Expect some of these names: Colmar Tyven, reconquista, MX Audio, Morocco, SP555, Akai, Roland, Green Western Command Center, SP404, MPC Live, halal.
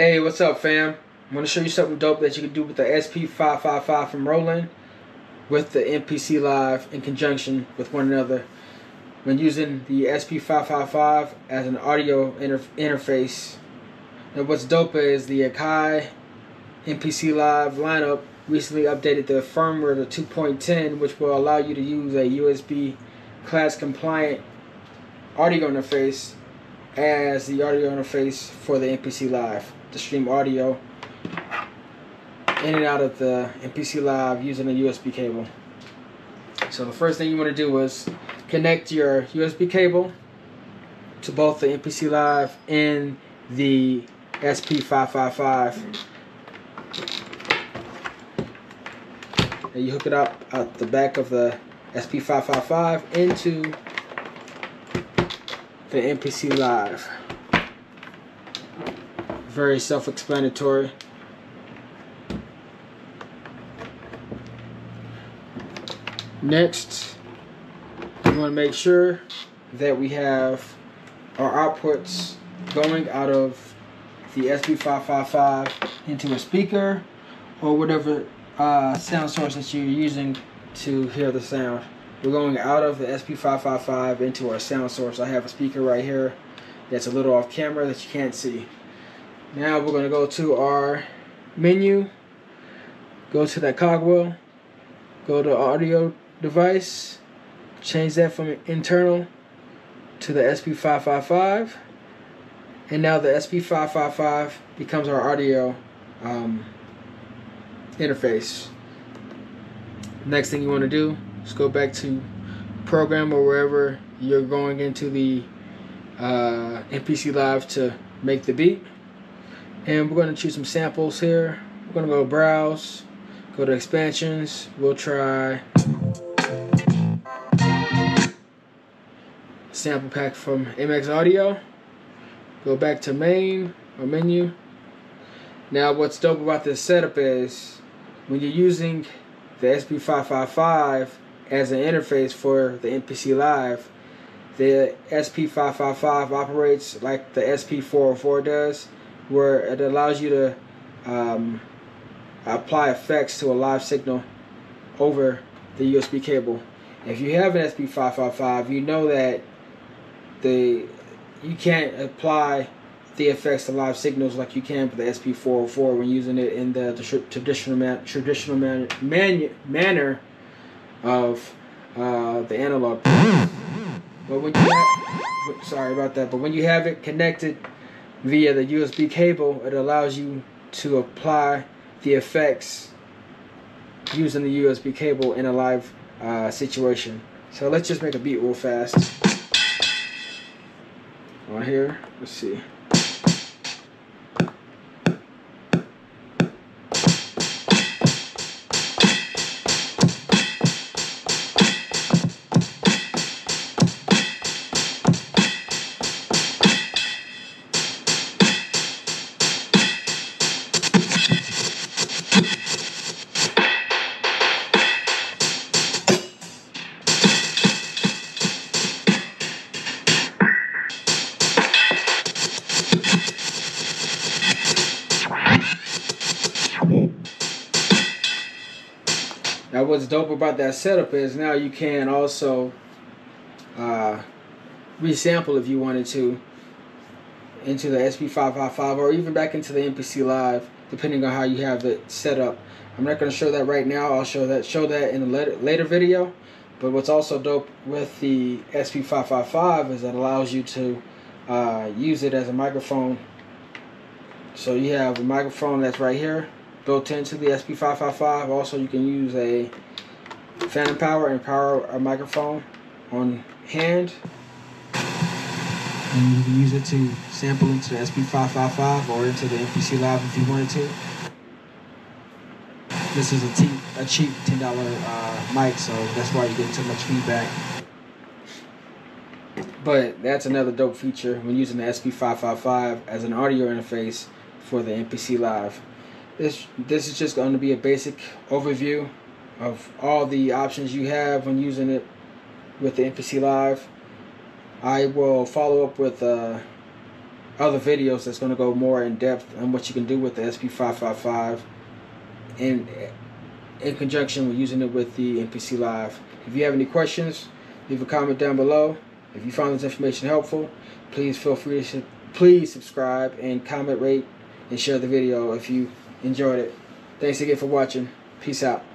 Hey, what's up, fam? I'm going to show you something dope that you can do with the SP555 from Roland with the MPC Live in conjunction with one another. When using the SP555 as an audio interface. Now, what's dope is the Akai MPC Live lineup recently updated the firmware to 2.10, which will allow you to use a USB class compliant audio interface as the audio interface for the MPC Live to stream audio in and out of the MPC Live using a USB cable. So the first thing you want to do is connect your USB cable to both the MPC Live and the SP555. And you hook it up at the back of the SP555 into the MPC Live. Very self-explanatory. Next, we want to make sure that we have our outputs going out of the SP555 into a speaker or whatever sound source that you're using to hear the sound. We're going out of the SP555 into our sound source. I have a speaker right here that's a little off camera that you can't see. Now we're going to go to our menu, go to that cogwheel, go to audio device, change that from internal to the SP555, and now the SP555 becomes our audio interface. Next thing you want to do, just go back to program or wherever you're going into the MPC Live to make the beat. And we're going to choose some samples here. We're going to go browse, go to expansions. We'll try sample pack from MX Audio. Go back to main or menu. Now what's dope about this setup is when you're using the SP555 as an interface for the MPC Live, the SP555 operates like the SP404 does, where it allows you to apply effects to a live signal over the USB cable. If you have an SP555, you know that you can't apply the effects to live signals like you can for the SP404 when using it in the traditional manner of the analog. But when you have, sorry about that. But when you have it connected via the USB cable, it allows you to apply the effects using the USB cable in a live situation. So let's just make a beat real fast on here. Let's see. Now what's dope about that setup is now you can also resample if you wanted to into the SP555 or even back into the MPC Live depending on how you have it set up. I'm not going to show that right now. I'll show that in a later video. But what's also dope with the SP555 is it allows you to use it as a microphone. So you have a microphone that's right here, built into the SP555. Also, you can use a phantom power and power a microphone on hand, and you can use it to sample into the SP555 or into the MPC Live if you wanted to. This is a cheap $10 mic, so that's why you get so much feedback. But that's another dope feature when using the SP555 as an audio interface for the MPC Live. This is just going to be a basic overview of all the options you have when using it with the MPC Live. I will follow up with other videos that's going to go more in depth on what you can do with the SP555 and in conjunction with using it with the MPC Live. If you have any questions, leave a comment down below. If you found this information helpful, please feel free to subscribe and comment, rate, and share the video if you enjoyed it. Thanks again for watching. Peace out.